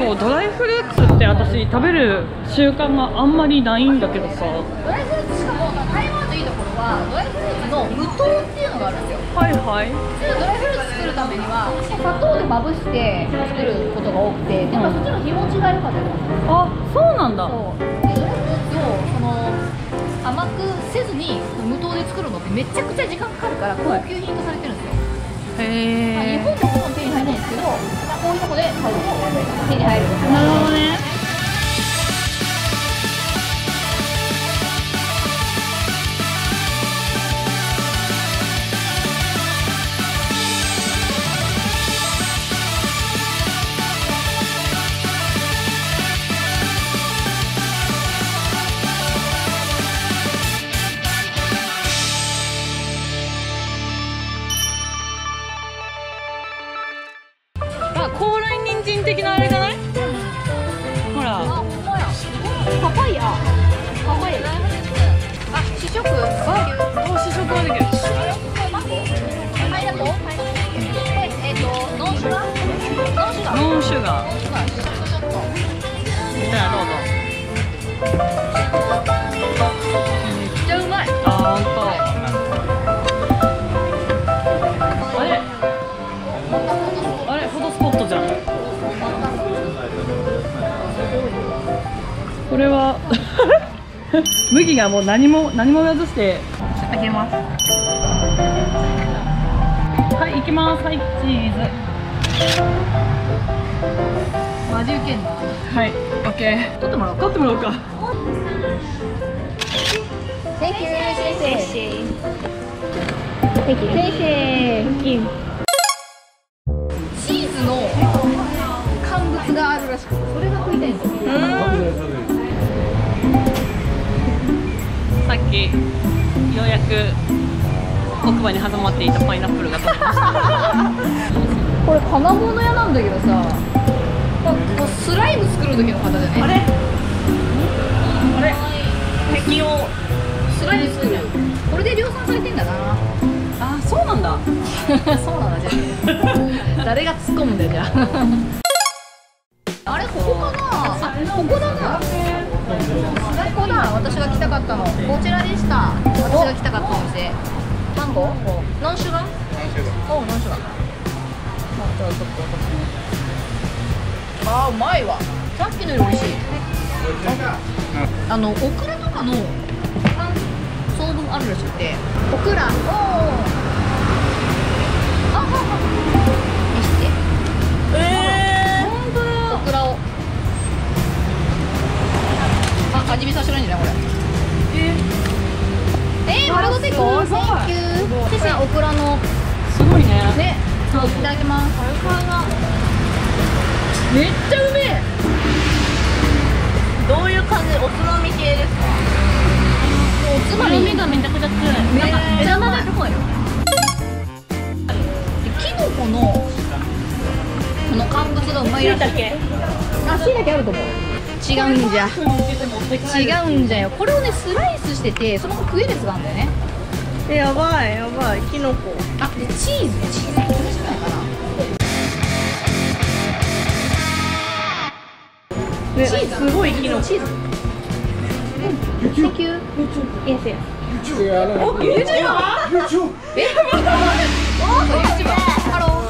そう、ドライフルーツって私食べる習慣があんまりないんだけどさ、ドライフルーツしかも台湾のいいところはドライフルーツの無糖っていうのがあるんですよ。はいはい。普通ドライフルーツ作るためには砂糖でまぶして作ることが多くて、でもそっちの日持ちが良かったりとか。あ、そうなんだ。そう。でドライフルーツをその甘くせずに無糖で作るのってめちゃくちゃ時間かかるから高級品化されてるんですよ。へえ。日本でも手に入らないんですけど、こういうとこで買うと手に入るんですよ。なるほどね。これは麦がもう何も外して開けます。はい、行きます。はい、チーズ。マジウケんな。はい、オッケー。取ってもらおうか。Thank you. Thank you. チーズの乾物があるらしくて、それが食いたいんですよ。さっきようやく奥歯に挟まっていたパイナップルが取れました。これ金物屋なんだけどさ、スライム作る時の方だよね。あれ適応スライム作る、これで量産されてんだな。あ、そうなんだ。そうなんだ。じゃあ誰が突っ込むんだよ。じゃああれここかな。あ、ここだな。ここだ、私が来たかったの。こちらでした。私が来たかったお店。マンゴー？ノンシュガー？おう、ノンシュガー。じゃあちょっと私も。あー、うまいわ。さっきのより美味しい。オクラとかの総分あるらしくて。オクラ。おー。あはは。見して。本当だ。オクラを。味見させるんじゃないこれ。丸ごと1個。センキュー。オクラの。すごいね。ね。そう、いただきます。めっちゃうめえ。どういう感じ、おつまみ系ですか。おつまみがめちゃくちゃ強い。めちゃ長い。キノコの。この乾物がうまいらしい。あ、椎茸あると思う。違うんじゃよ。これをねスライスしてて、そのまま食えるやつがあるんだよね。やばいキノコ。あ、でチーズこれしかないかな。チーズすごいキノコ。チーズ。セキュー。YouTube。YouTube。え？ハロー。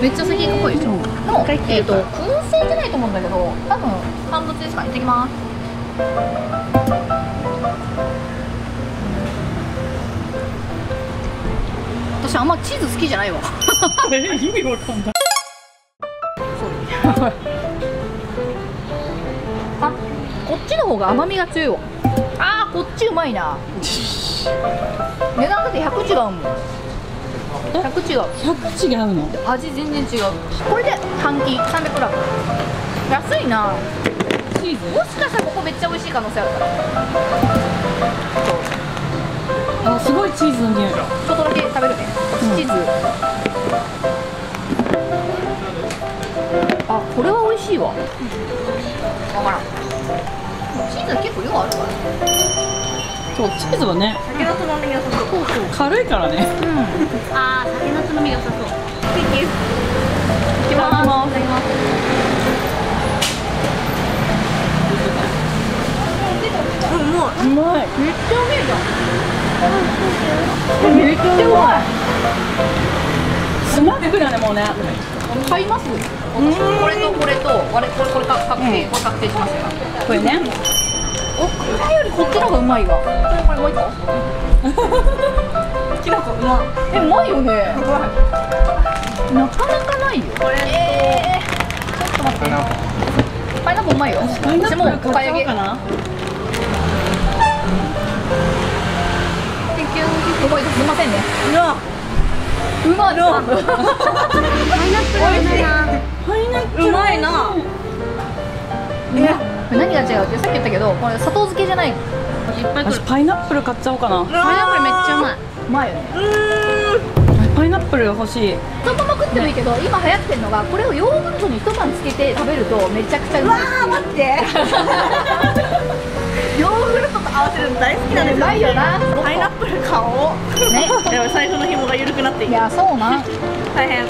めっちゃ先っぽいでしょ。の燻製じゃないと思うんだけど、多分乾物ですか。いってきます。私あんまチーズ好きじゃないわ。意味わかんない。そうあ、こっちの方が甘みが強いわ。あー、こっちうまいな。値段だって100違うもん。100違う。100違うの？味全然違う。これで半斤 300g。安いな。チーズ？もしかしたらここめっちゃ美味しい可能性あるから。あ、すごいチーズの匂い。ちょっとだけ食べるね、うん、チーズ。あ、これは美味しいわ。分からん。チーズ結構量あるから。そう、チーズはね。酒のつまみが良さそう。そうそう、軽いからね。うん。ああ、酒のつまみが良さそう。いきます。いただきます。いただきます。うまい。めっちゃうめえじゃん。めっちゃうまい。スナックだね、もうね。買います。これとこれと、あれ、これ確定、これ確定しますよ。これね。お、これよりこっちの方がうまいわ。これもう一個。きなこ、うま。え、うまいよね。なかなかないよ。これ。ちょっと待って。パイナップルうまいよ。私もお買い上げ。覚えてすみませんね。うまいな。うまいな。何が違うってさっき言ったけど、これ砂糖漬けじゃない。私パイナップル買っちゃおうかな。パイナップルめっちゃうまい。うまいよね。パイナップルが欲しい。そのまま食ってもいいけど、今流行ってるのがこれをヨーグルトに一晩つけて食べるとめちゃくちゃうまい。うわー、待って。ヨーグルトと合わせるの大好きなんですよ。ないよな。パイナップル買おう。ね。最初の紐が緩くなっていく。いや、そうな。大変。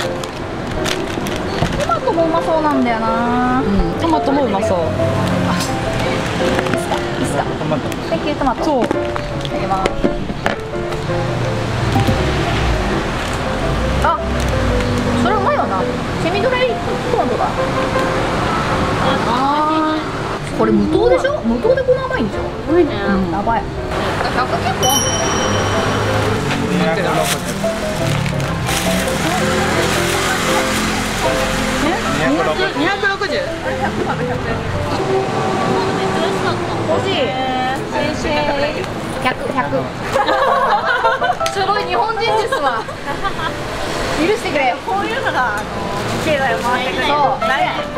トマトもうまそうなんだよな。トマトもうまそう。いいっすか。トマト。関係トマト。そう。いただきます。あ、それうまいよな。セミドライトマトだ。ああ。これ無糖でしょ？無糖でこんな甘いんでしょ？甘いね。やばい。100結構あんの？260。260？あれ100かな？100。めっちゃ美味しかった。欲しい。100。すごい日本人ですわ。許してくれ。こういうのが経済を回してくれる。こ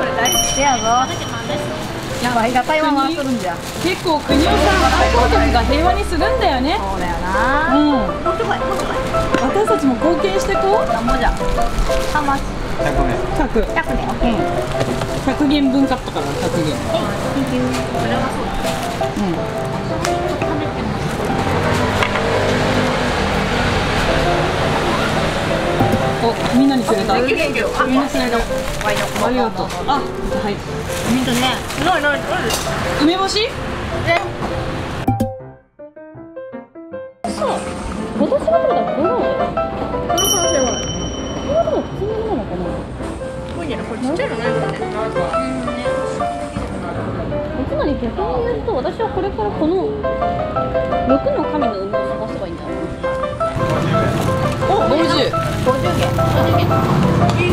れ大事やぞ。ありがたいわ。回すんじゃ。結構国をさ、外交局が平和にするんだよね。そうだよな。うん。私たちも貢献してこう。なんもじゃ。あ、まじ。100ね。100元分カットから100元。これはそうだ。うん。食べてます。お、みんなにくれた。みんなくれた。ありがとう。あ、はい。水ね、梅干し？ね。そう。私が食べたのこの。この可能性はある。これでも普通のものかな。これじゃない、これちっちゃいのないもんね。つまり逆に言うと、私はこれからこの六の神の梅を探せばいいんだよ。お、50元。いい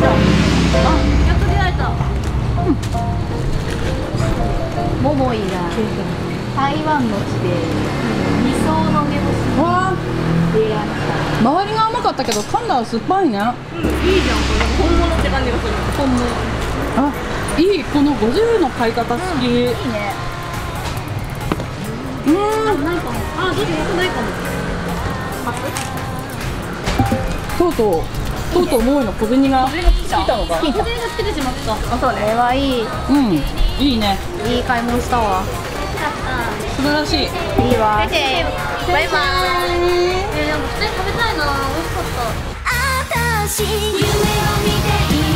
じゃん。あ、やっと出られた。うん。モモイが台湾の地で理想の梅干しでやった。周りが甘かったけど噛んだら酸っぱいね。うん、いいじゃん、これ本物って感じがする。本物。あ、いい、この50の買い方好き。いいね。ないかも。あ、どっちもないかも。とうとうモモイの小銭が来たのか。小銭がつけてしまった。あ、そうね。これはいい。うん。いいね。いい買い物したわ。素晴らしい。いいわ。バイバイ。普通に食べたいな。美味しかった。